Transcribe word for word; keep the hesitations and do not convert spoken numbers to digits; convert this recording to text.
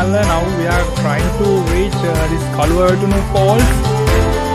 channel. Now we are trying to reach uh, this Kaluwa Watuna Falls.